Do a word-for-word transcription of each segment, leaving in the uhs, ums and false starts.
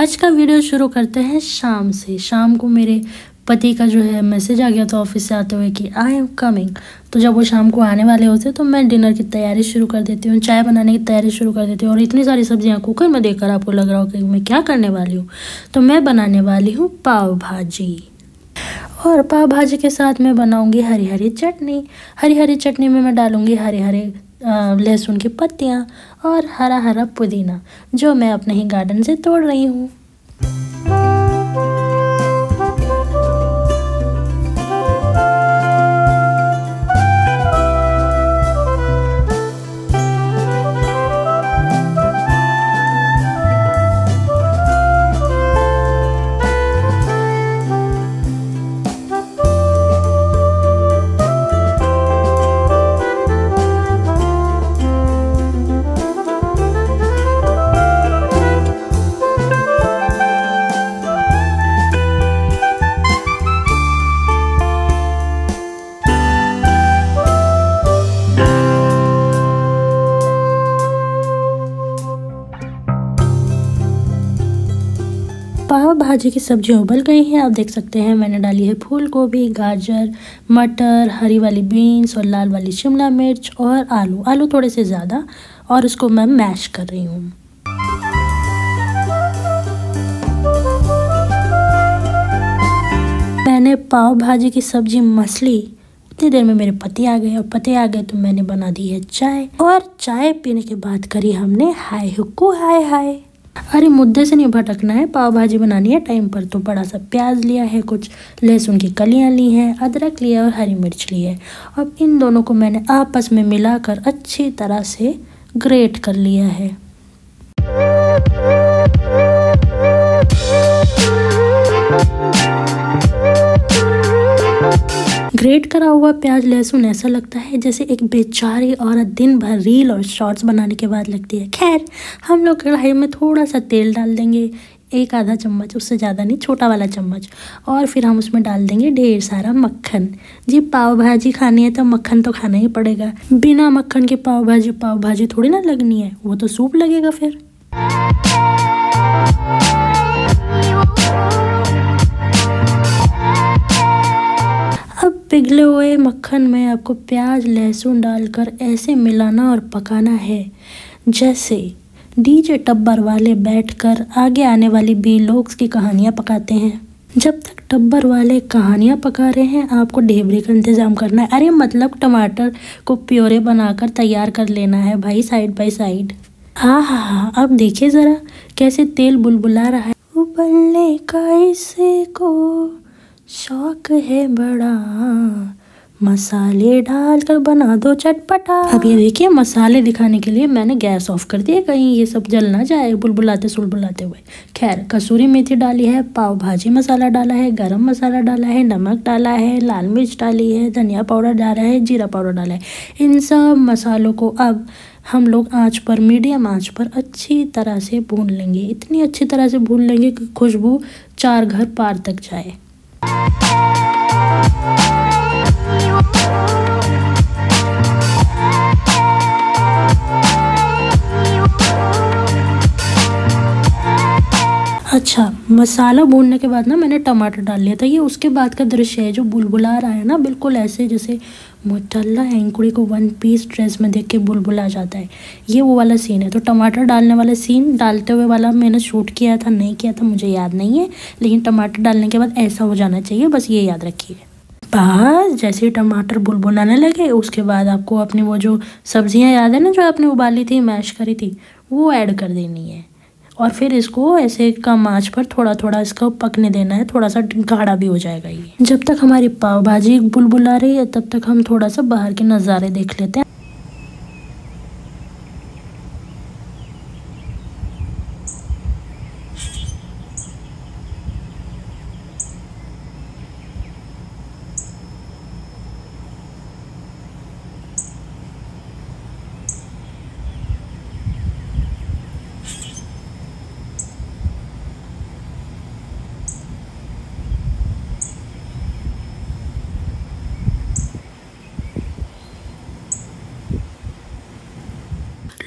आज का वीडियो शुरू करते हैं शाम से। शाम को मेरे पति का जो है मैसेज आ गया था ऑफिस से आते हुए कि आई एम कमिंग। तो जब वो शाम को आने वाले होते तो मैं डिनर की तैयारी शुरू कर देती हूँ, चाय बनाने की तैयारी शुरू कर देती हूँ। और इतनी सारी सब्जियाँ कुकर में देखकर आपको लग रहा हो कि मैं क्या करने वाली हूँ, तो मैं बनाने वाली हूँ पाव भाजी। और पाव भाजी के साथ मैं बनाऊँगी हरी हरी चटनी। हरी हरी चटनी में मैं डालूँगी हरे हरे लहसुन की पत्तियाँ और हरा हरा पुदीना जो मैं अपने ही गार्डन से तोड़ रही हूँ। पाव भाजी की सब्जियां उबल गई हैं। आप देख सकते हैं मैंने डाली है फूल गोभी, गाजर, मटर, हरी वाली बीन्स और लाल वाली शिमला मिर्च और आलू। आलू थोड़े से ज़्यादा, और उसको मैं मैश कर रही हूँ। मैंने पाव भाजी की सब्जी मसली, इतनी देर में मेरे पति आ गए और पति आ गए तो मैंने बना दी है चाय। और चाय पीने के बाद करी हमने हाय हुक्कू हाय हाय। अरे मुद्दे से नहीं भटकना है, पाव भाजी बनानी है टाइम पर। तो बड़ा सा प्याज लिया है, कुछ लहसुन की कलियां ली हैं, अदरक लिया और हरी मिर्च ली है। अब इन दोनों को मैंने आपस में मिलाकर अच्छी तरह से ग्रेट कर लिया है। ग्रेट करा हुआ प्याज लहसुन ऐसा लगता है जैसे एक बेचारी औरत दिन भर रील और शॉर्ट्स बनाने के बाद लगती है। खैर हम लोग कढ़ाई में थोड़ा सा तेल डाल देंगे, एक आधा चम्मच, उससे ज़्यादा नहीं, छोटा वाला चम्मच। और फिर हम उसमें डाल देंगे ढेर सारा मक्खन। जी पाव भाजी खानी है तो मक्खन तो खाना ही पड़ेगा। बिना मक्खन के पाव भाजी पाव भाजी थोड़ी ना लगनी है, वो तो सूप लगेगा। फिर पिघले हुए मक्खन में आपको प्याज लहसुन डालकर ऐसे मिलाना और पकाना है जैसे डीजे टब्बर वाले बैठकर आगे आने वाली बी लोग्स की कहानियाँ पकाते हैं। जब तक टब्बर वाले कहानियाँ पका रहे हैं आपको ढेबरे का इंतज़ाम करना है। अरे मतलब टमाटर को प्योरे बनाकर तैयार कर लेना है भाई, साइड बाय साइड। हाँ हाँ हाँ अब देखिए ज़रा कैसे तेल बुलबुला रहा है। उबलने का इसे को शौक है बड़ा, मसाले डालकर बना दो चटपटा। अब ये देखिए मसाले दिखाने के लिए मैंने गैस ऑफ कर दिया, कहीं ये सब जल ना जाए बुलबुलाते सुलबुलाते हुए। खैर कसूरी मेथी डाली है, पाव भाजी मसाला डाला है, गरम मसाला डाला है, नमक डाला है, लाल मिर्च डाली है, धनिया पाउडर डाला है, जीरा पाउडर डाला है। इन सब मसालों को अब हम लोग आंच पर, मीडियम आंच पर अच्छी तरह से भून लेंगे। इतनी अच्छी तरह से भून लेंगे कि खुशबू चार घर पार तक जाए। अच्छा मसाला भूनने के बाद ना मैंने टमाटर डाल लिया था। ये उसके बाद का दृश्य है जो बुलबुला रहा है ना, बिल्कुल ऐसे जैसे मोटल्ला एंकुड़ी को वन पीस ड्रेस में देख के बुलबुला जाता है, ये वो वाला सीन है। तो टमाटर डालने वाला सीन, डालते हुए वाला मैंने शूट किया था, नहीं किया था मुझे याद नहीं है, लेकिन टमाटर डालने के बाद ऐसा हो जाना चाहिए, बस ये याद रखिए। बस जैसे टमाटर बुलबुलाने लगे उसके बाद आपको अपनी वो जो सब्जियां याद है ना जो आपने उबाली थी, मैश करी थी, वो ऐड कर देनी है। और फिर इसको ऐसे कम आँच पर थोड़ा थोड़ा इसको पकने देना है, थोड़ा सा गाढ़ा भी हो जाएगा ये। जब तक हमारी पाव भाजी बुलबुला रही है तब तक हम थोड़ा सा बाहर के नज़ारे देख लेते हैं।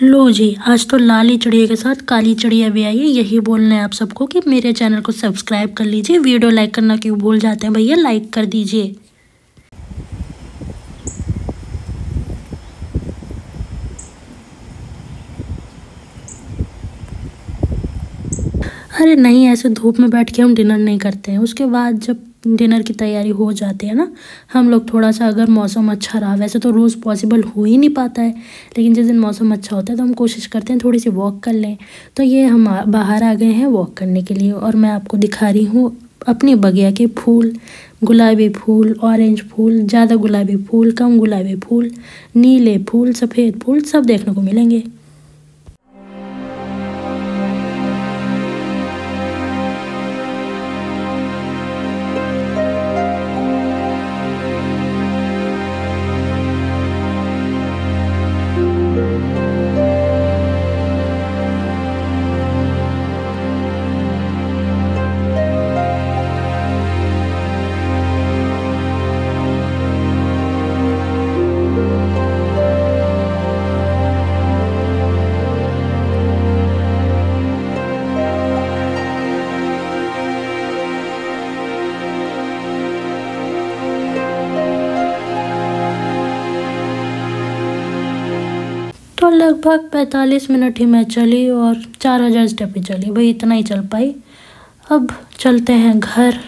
लो जी, आज तो लाली चिड़िया के साथ काली चिड़िया भी आई है। यही बोलना है आप सबको कि मेरे चैनल को सब्सक्राइब कर लीजिए। वीडियो लाइक करना क्यों भूल जाते हैं भैया, लाइक कर दीजिए। अरे नहीं, ऐसे धूप में बैठ के हम डिनर नहीं करते हैं। उसके बाद जब डिनर की तैयारी हो जाती है ना, हम लोग थोड़ा सा, अगर मौसम अच्छा रहा, वैसे तो रोज़ पॉसिबल हो ही नहीं पाता है, लेकिन जिस दिन मौसम अच्छा होता है तो हम कोशिश करते हैं थोड़ी सी वॉक कर लें। तो ये हम बाहर आ गए हैं वॉक करने के लिए, और मैं आपको दिखा रही हूँ अपने बगिया के फूल। गुलाबी फूल, ऑरेंज फूल, ज़्यादा गुलाबी फूल, कम गुलाबी फूल, नीले फूल, सफ़ेद फूल, सब देखने को मिलेंगे। तो लगभग पैंतालीस मिनट ही मैं चली और चार हज़ार स्टेप ही चली भाई, इतना ही चल पाई। अब चलते हैं घर।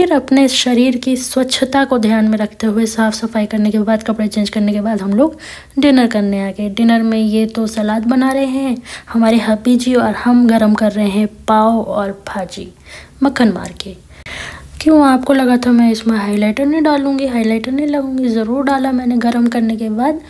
फिर अपने शरीर की स्वच्छता को ध्यान में रखते हुए साफ़ सफाई करने के बाद, कपड़े चेंज करने के बाद, हम लोग डिनर करने आ गए। डिनर में ये तो सलाद बना रहे हैं हमारे हैप्पी जी, और हम गरम कर रहे हैं पाव और भाजी मक्खन मार के। क्यों आपको लगा था मैं इसमें हाइलाइटर नहीं डालूँगी? हाइलाइटर नहीं लगाऊंगी, ज़रूर डाला मैंने। गरम करने के बाद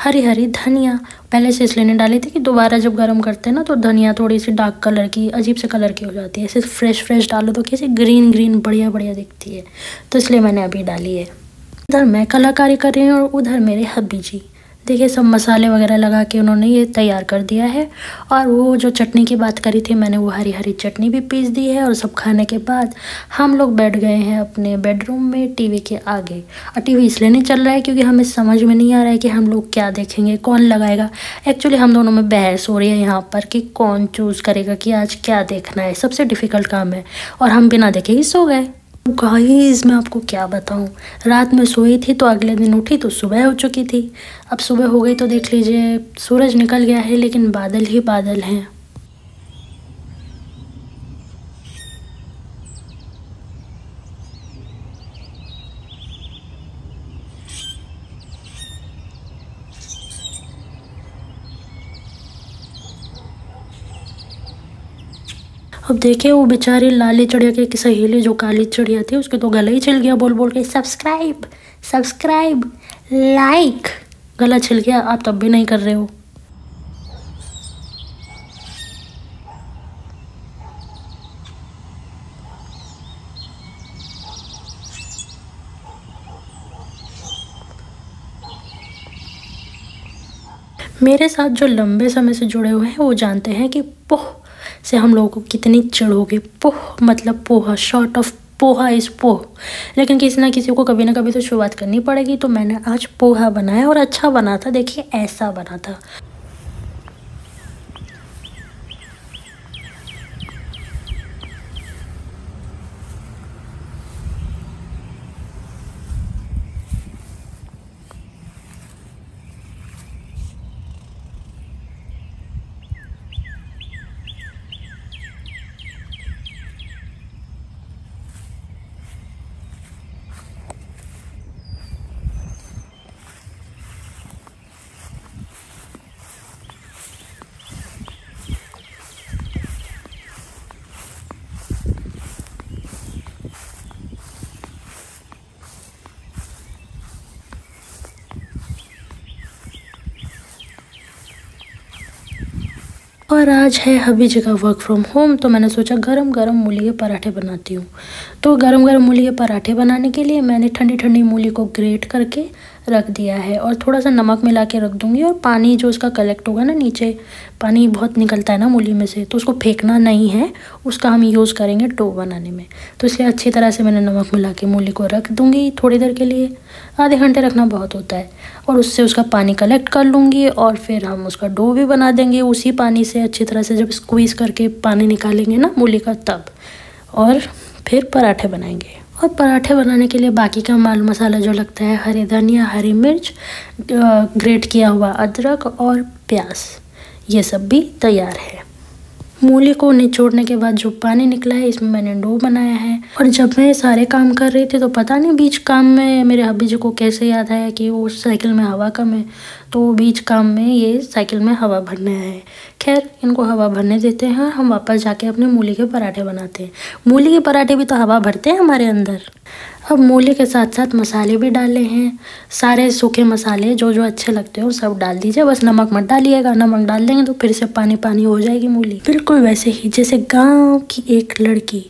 हरी हरी धनिया पहले से इसलिए नहीं डाली थी कि दोबारा जब गर्म करते हैं ना तो धनिया थोड़ी सी डार्क कलर की, अजीब से कलर की हो जाती है। ऐसे फ्रेश फ्रेश डालो तो कैसे ग्रीन ग्रीन बढ़िया बढ़िया दिखती है, तो इसलिए मैंने अभी डाली है। इधर मैं कलाकारी कर रही हूँ और उधर मेरे हब्बी जी, देखिए सब मसाले वगैरह लगा के उन्होंने ये तैयार कर दिया है। और वो जो चटनी की बात करी थी मैंने, वो हरी हरी चटनी भी पीस दी है। और सब खाने के बाद हम लोग बैठ गए हैं अपने बेडरूम में टीवी के आगे। और टीवी इसलिए नहीं चल रहा है क्योंकि हमें समझ में नहीं आ रहा है कि हम लोग क्या देखेंगे, कौन लगाएगा। एक्चुअली हम दोनों में बहस हो रही है यहाँ पर कि कौन चूज़ करेगा कि आज क्या देखना है, सबसे डिफ़िकल्ट काम है। और हम बिना देखे ही सो गए। गाइस मैं आपको क्या बताऊं, रात में सोई थी तो अगले दिन उठी तो सुबह हो चुकी थी। अब सुबह हो गई तो देख लीजिए सूरज निकल गया है, लेकिन बादल ही बादल हैं। अब देखिए वो बेचारी लाली चिड़िया की सहेली जो काली चिड़िया थी, उसके तो गला ही छिल गया बोल बोल के सब्सक्राइब सब्सक्राइब लाइक, गला छिल गया। आप तब भी नहीं कर रहे हो। मेरे साथ जो लंबे समय से जुड़े हुए हैं वो जानते हैं कि पोह से हम लोगों को कितनी चिढ़ होगी। पोह मतलब पोहा, शॉर्ट ऑफ पोहा इस पोह, लेकिन किसी ना किसी को कभी ना कभी तो शुरुआत करनी पड़ेगी। तो मैंने आज पोहा बनाया और अच्छा बना था, देखिए ऐसा बना था। और आज है हर जगह वर्क फ्रॉम होम, तो मैंने सोचा गरम गरम मूली के पराठे बनाती हूँ। तो गरम गरम मूली के पराठे बनाने के लिए मैंने ठंडी ठंडी मूली को ग्रेट करके रख दिया है और थोड़ा सा नमक मिला के रख दूँगी। और पानी जो उसका कलेक्ट होगा ना, नीचे पानी बहुत निकलता है ना मूली में से, तो उसको फेंकना नहीं है, उसका हम यूज़ करेंगे डो बनाने में। तो इसलिए अच्छी तरह से मैंने नमक मिला के मूली को रख दूँगी थोड़ी देर के लिए, आधे घंटे रखना बहुत होता है। और उससे उसका पानी कलेक्ट कर लूँगी और फिर हम उसका डो भी बना देंगे उसी पानी से। अच्छी तरह से जब स्क्वीज़ करके पानी निकालेंगे ना मूली का, तब और फिर पराठे बनाएंगे। और पराठे बनाने के लिए बाकी का माल मसाला जो लगता है, हरे धनिया, हरी मिर्च, ग्रेट किया हुआ अदरक और प्याज, ये सब भी तैयार है। मूली को निचोड़ने के बाद जो पानी निकला है, इसमें मैंने डो बनाया है। और जब मैं सारे काम कर रही थी तो पता नहीं बीच काम में मेरे हब्बी जी को कैसे याद आया कि वो साइकिल में हवा कम है, तो बीच काम में ये साइकिल में हवा भरने है। खैर, इनको हवा भरने देते हैं, हम वापस जाके अपने मूली के पराठे बनाते हैं। मूली के पराठे भी तो हवा भरते हैं हमारे अंदर। अब मूली के साथ साथ मसाले भी डाले हैं, सारे सूखे मसाले जो जो अच्छे लगते हो सब डाल दीजिए, बस नमक मत डालिएगा। नमक डाल देंगे तो फिर से पानी पानी हो जाएगी मूली, बिल्कुल वैसे ही जैसे गांव की एक लड़की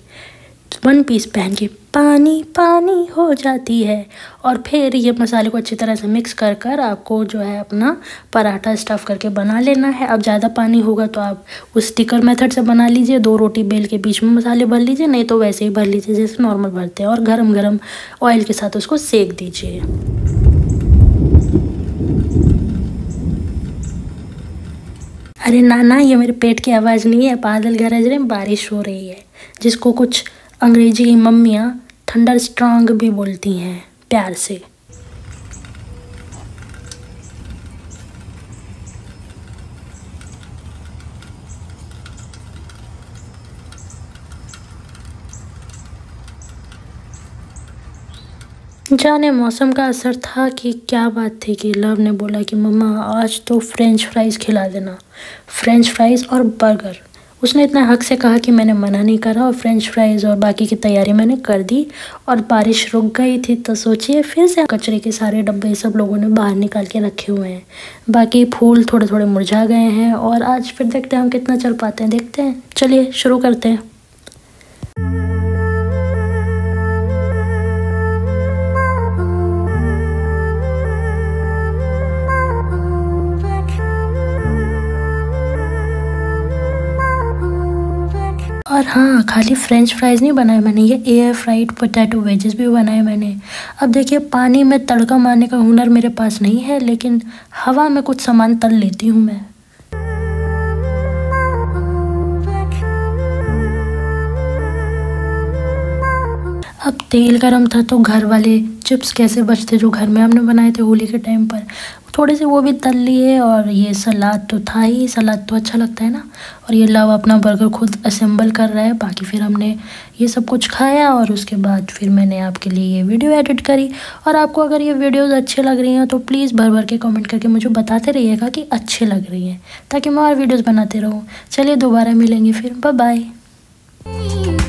वन पीस पहन के पानी पानी हो जाती है। और फिर ये मसाले को अच्छी तरह से मिक्स कर कर आपको जो है अपना पराठा स्टफ़ करके बना लेना है। अब ज़्यादा पानी होगा तो आप उस स्टिकर मेथड से बना लीजिए, दो रोटी बेल के बीच में मसाले भर लीजिए, नहीं तो वैसे ही भर लीजिए जैसे नॉर्मल भरते हैं। और गरम गरम ऑयल के साथ उसको सेक दीजिए। अरे नाना, ये मेरे पेट की आवाज़ नहीं है, बादल गरज रहे हैं, बारिश हो रही है, जिसको कुछ अंग्रेजी की मम्मियाँ थंडर स्ट्रांग भी बोलती हैं प्यार से। जाने मौसम का असर था कि क्या बात थी कि लव ने बोला कि मम्मा आज तो फ्रेंच फ्राइज़ खिला देना, फ्रेंच फ्राइज़ और बर्गर। उसने इतना हक से कहा कि मैंने मना नहीं करा और फ्रेंच फ्राइज़ और बाकी की तैयारी मैंने कर दी। और बारिश रुक गई थी तो सोचिए फिर से कचरे के सारे डब्बे सब लोगों ने बाहर निकाल के रखे हुए हैं, बाकी फूल थोड़े थोड़े मुरझा गए हैं। और आज फिर देखते हैं हम कितना चल पाते हैं, देखते हैं, चलिए शुरू करते हैं। और हाँ, खाली फ्रेंच फ्राइज़ नहीं बनाए मैंने, ये एयर फ्राइड पोटैटो वेजेस भी बनाए मैंने। अब देखिए, पानी में तड़का मारने का हुनर मेरे पास नहीं है, लेकिन हवा में कुछ सामान तल लेती हूँ मैं। अब तेल गरम था तो घर वाले चिप्स कैसे बचते जो घर में हमने बनाए थे होली के टाइम पर, थोड़े से वो भी तल लिए। और ये सलाद तो था ही, सलाद तो अच्छा लगता है ना। और ये लव अपना बर्गर खुद असेंबल कर रहा है। बाकी फिर हमने ये सब कुछ खाया और उसके बाद फिर मैंने आपके लिए ये वीडियो एडिट करी। और आपको अगर ये वीडियोस अच्छे लग रही हैं तो प्लीज़ भर भर के कमेंट करके मुझे बताते रहिएगा कि अच्छे लग रही हैं, ताकि मैं और वीडियोज़ बनाते रहूँ। चलिए दोबारा मिलेंगे फिर, बाय बाय।